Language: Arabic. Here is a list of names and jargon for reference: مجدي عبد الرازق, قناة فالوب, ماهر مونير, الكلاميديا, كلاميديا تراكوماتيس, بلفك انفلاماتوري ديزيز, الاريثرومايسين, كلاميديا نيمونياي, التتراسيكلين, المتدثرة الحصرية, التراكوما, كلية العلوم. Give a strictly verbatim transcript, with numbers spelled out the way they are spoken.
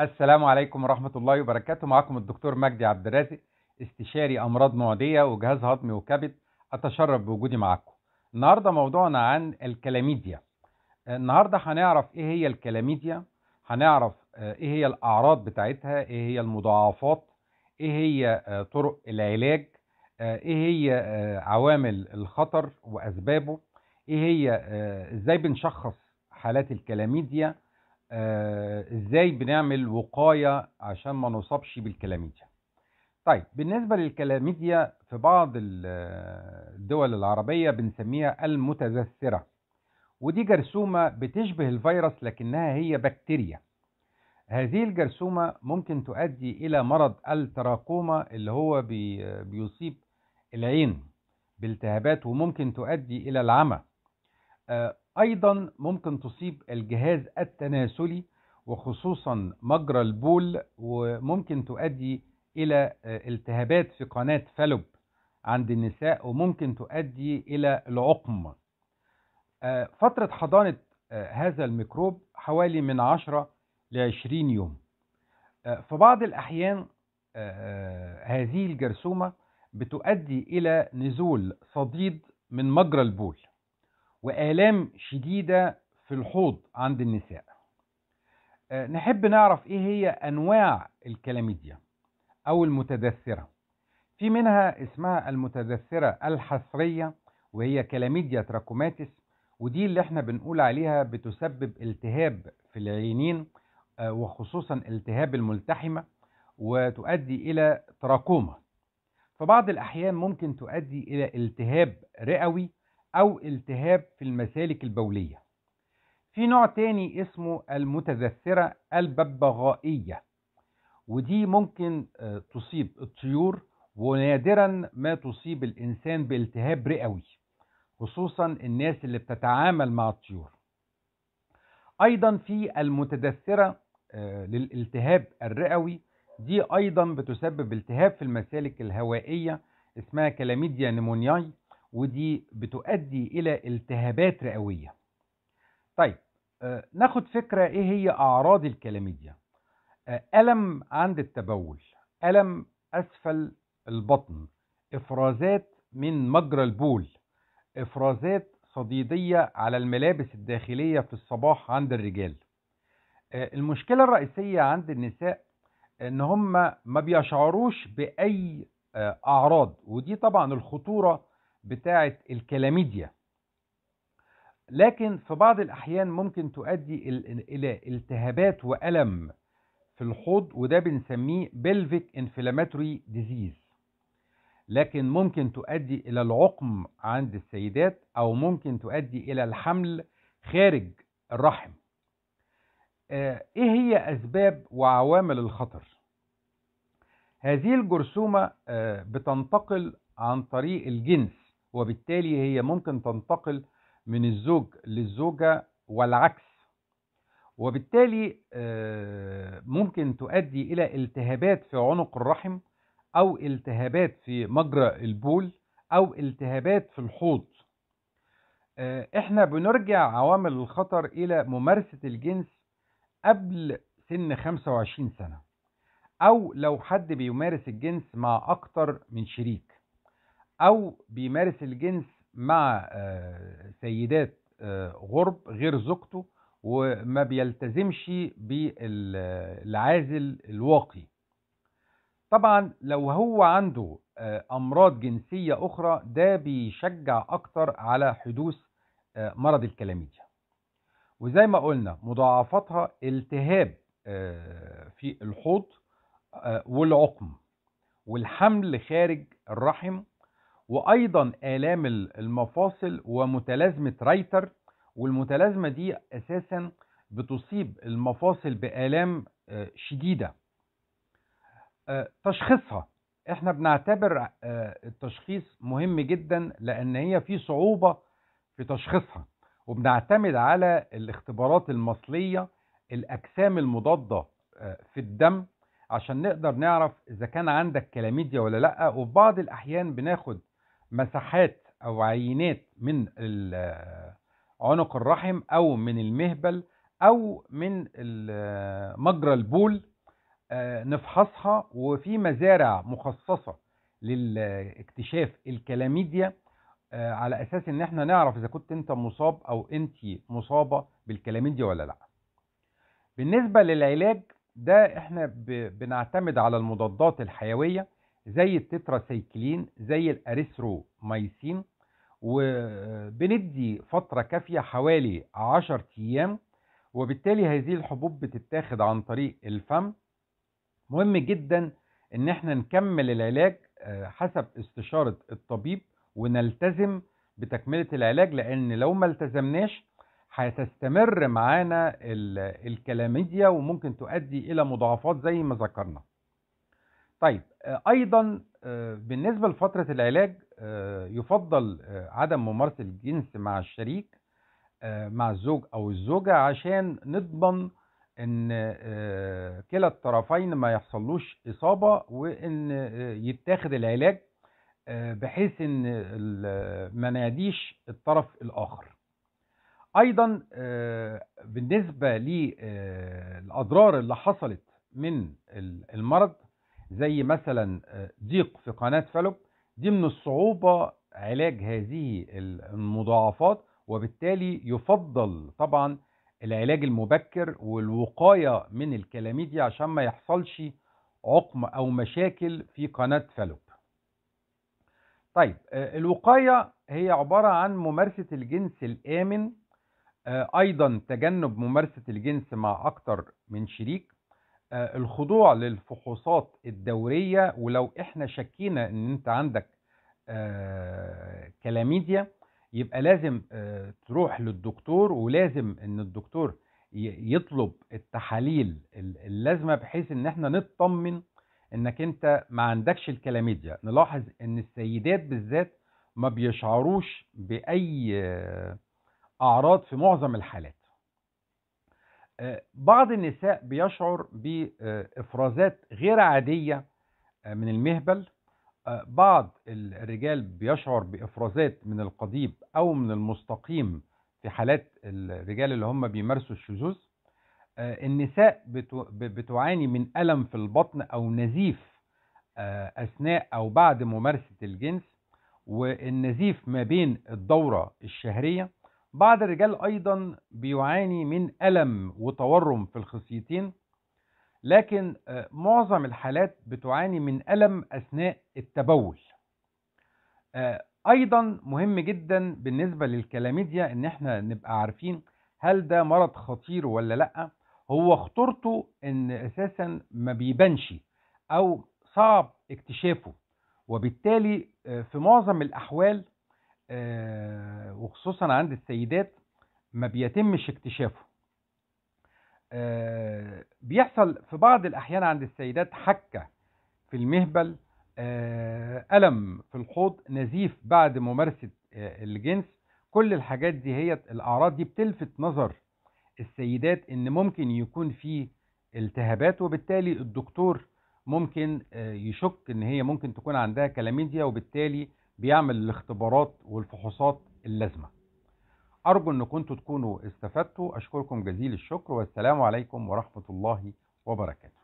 السلام عليكم ورحمة الله وبركاته. معكم الدكتور مجدي عبد الرازق، استشاري أمراض معدية وجهاز هضمي وكبد. أتشرف بوجودي معكم. النهاردة موضوعنا عن الكلاميديا. النهاردة هنعرف إيه هي الكلاميديا، هنعرف إيه هي الأعراض بتاعتها، إيه هي المضاعفات، إيه هي طرق العلاج، إيه هي عوامل الخطر وأسبابه، إيه هي إزاي بنشخص حالات الكلاميديا، ازاي بنعمل وقاية عشان ما نصابش بالكلاميديا. طيب، بالنسبة للكلاميديا في بعض الدول العربية بنسميها المتدثرة، ودي جرثومة بتشبه الفيروس لكنها هي بكتيريا. هذه الجرثومة ممكن تؤدي إلى مرض التراكوما اللي هو بيصيب العين بالتهابات، وممكن تؤدي إلى العمى. أيضا ممكن تصيب الجهاز التناسلي وخصوصا مجرى البول، وممكن تؤدي إلى التهابات في قناة فالوب عند النساء، وممكن تؤدي إلى العقم. فترة حضانة هذا الميكروب حوالي من عشرة لعشرين يوم. في بعض الأحيان هذه الجرثومة بتؤدي إلى نزول صديد من مجرى البول وآلام شديدة في الحوض عند النساء. نحب نعرف إيه هي أنواع الكلاميديا أو المتدثرة. في منها اسمها المتدثرة الحصرية، وهي كلاميديا تراكوماتيس، ودي اللي احنا بنقول عليها بتسبب التهاب في العينين وخصوصا التهاب الملتحمة، وتؤدي إلى تراكوما. في بعض الأحيان ممكن تؤدي إلى التهاب رئوي أو التهاب في المسالك البولية. في نوع تاني اسمه المتدثرة الببغائية، ودي ممكن تصيب الطيور، ونادرا ما تصيب الإنسان بالتهاب رئوي، خصوصا الناس اللي بتتعامل مع الطيور. أيضا في المتدثرة للالتهاب الرئوي، دي أيضا بتسبب التهاب في المسالك الهوائية، اسمها كلاميديا نيمونياي، ودي بتؤدي إلى التهابات رئوية. طيب، آه ناخد فكرة إيه هي أعراض الكلاميديا. آه ألم عند التبول، ألم أسفل البطن، إفرازات من مجرى البول، إفرازات صديدية على الملابس الداخلية في الصباح عند الرجال. آه المشكلة الرئيسية عند النساء إن هم ما بيشعروش بأي آه أعراض، ودي طبعا الخطورة بتاعة الكلاميديا. لكن في بعض الأحيان ممكن تؤدي إلى التهابات وألم في الحوض، وده بنسميه بلفك انفلاماتوري ديزيز. لكن ممكن تؤدي إلى العقم عند السيدات، أو ممكن تؤدي إلى الحمل خارج الرحم. إيه هي أسباب وعوامل الخطر؟ هذه الجرثومة بتنتقل عن طريق الجنس، وبالتالي هي ممكن تنتقل من الزوج للزوجة والعكس، وبالتالي ممكن تؤدي إلى التهابات في عنق الرحم، أو التهابات في مجرى البول، أو التهابات في الحوض. احنا بنرجع عوامل الخطر إلى ممارسة الجنس قبل سن خمسة وعشرين سنة، أو لو حد بيمارس الجنس مع أكتر من شريك، أو بيمارس الجنس مع سيدات غرب غير زوجته، وما بيلتزمش بالعازل الواقي. طبعا لو هو عنده أمراض جنسية أخرى، ده بيشجع أكتر على حدوث مرض الكلاميديا. وزي ما قلنا مضاعفاتها التهاب في الحوض والعقم والحمل خارج الرحم، وأيضا آلام المفاصل ومتلازمة رايتر، والمتلازمة دي أساسا بتصيب المفاصل بآلام شديدة. تشخيصها، احنا بنعتبر التشخيص مهم جدا، لأن هي في صعوبة في تشخيصها، وبنعتمد على الاختبارات المصلية، الأجسام المضادة في الدم، عشان نقدر نعرف إذا كان عندك كلاميديا ولا لأ. وفي بعض الأحيان بناخد مساحات أو عينات من عنق الرحم أو من المهبل او من مجرى البول نفحصها. وفي مزارع مخصصة للاكتشاف الكلاميديا على اساس ان احنا نعرف اذا كنت انت مصاب او انت مصابة بالكلاميديا ولا لا. بالنسبة للعلاج ده احنا بنعتمد على المضادات الحيوية زي التتراسيكلين زي الاريثرومايسين، وبندي فترة كافية حوالي عشر ايام، وبالتالي هذه الحبوب بتتاخد عن طريق الفم. مهم جدا ان احنا نكمل العلاج حسب استشارة الطبيب ونلتزم بتكملة العلاج، لان لو ما التزمناش هتستمر معانا الكلاميديا وممكن تؤدي الى مضاعفات زي ما ذكرنا. طيب ايضا بالنسبة لفترة العلاج يفضل عدم ممارسة الجنس مع الشريك مع الزوج او الزوجة عشان نضمن ان كلا الطرفين ما يحصلوش اصابة، وان يتاخد العلاج بحيث ان ما نعديش الطرف الاخر. ايضا بالنسبة للاضرار اللي حصلت من المرض زي مثلا ضيق في قناة فالوب، دي من الصعوبة علاج هذه المضاعفات، وبالتالي يفضل طبعا العلاج المبكر والوقاية من الكلاميديا عشان ما يحصلش عقم أو مشاكل في قناة فالوب. طيب الوقاية هي عبارة عن ممارسة الجنس الآمن، أيضا تجنب ممارسة الجنس مع أكتر من شريك، الخضوع للفحوصات الدورية، ولو احنا شكينا ان انت عندك كلاميديا يبقى لازم تروح للدكتور، ولازم ان الدكتور يطلب التحاليل اللازمة بحيث ان احنا نطمن انك انت ما عندكش الكلاميديا. نلاحظ ان السيدات بالذات ما بيشعروش بأي اعراض في معظم الحالات. بعض النساء بيشعر بإفرازات غير عادية من المهبل، بعض الرجال بيشعر بإفرازات من القضيب أو من المستقيم في حالات الرجال اللي هم بيمارسوا الشذوذ. النساء بتعاني من ألم في البطن أو نزيف أثناء أو بعد ممارسة الجنس، والنزيف ما بين الدورة الشهرية. بعض الرجال أيضا بيعاني من ألم وتورم في الخصيتين، لكن معظم الحالات بتعاني من ألم أثناء التبول. أيضا مهم جدا بالنسبة للكلاميديا إن احنا نبقى عارفين هل ده مرض خطير ولا لأ. هو خطورته إن أساسا ما بيبانش أو صعب اكتشافه، وبالتالي في معظم الأحوال آه وخصوصا عند السيدات ما بيتمش اكتشافه. آه بيحصل في بعض الأحيان عند السيدات حكة في المهبل، آه ألم في الحوض، نزيف بعد ممارسة آه الجنس. كل الحاجات دي هي الأعراض دي بتلفت نظر السيدات إن ممكن يكون فيه التهابات، وبالتالي الدكتور ممكن آه يشك إن هي ممكن تكون عندها كلاميديا، وبالتالي بيعمل الاختبارات والفحوصات اللازمة. أرجو أن كنتوا تكونوا استفدتوا، أشكركم جزيل الشكر، والسلام عليكم ورحمة الله وبركاته.